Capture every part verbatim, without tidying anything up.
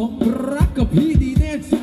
ผมรักกับพี่ดีแน่จ้า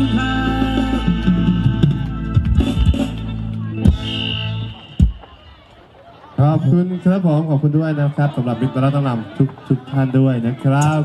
ขอบคุณครับผมขอบคุณด้วยนะครับสำหรับมิตรรัตนำทุกทุกท่านด้วยนะครับ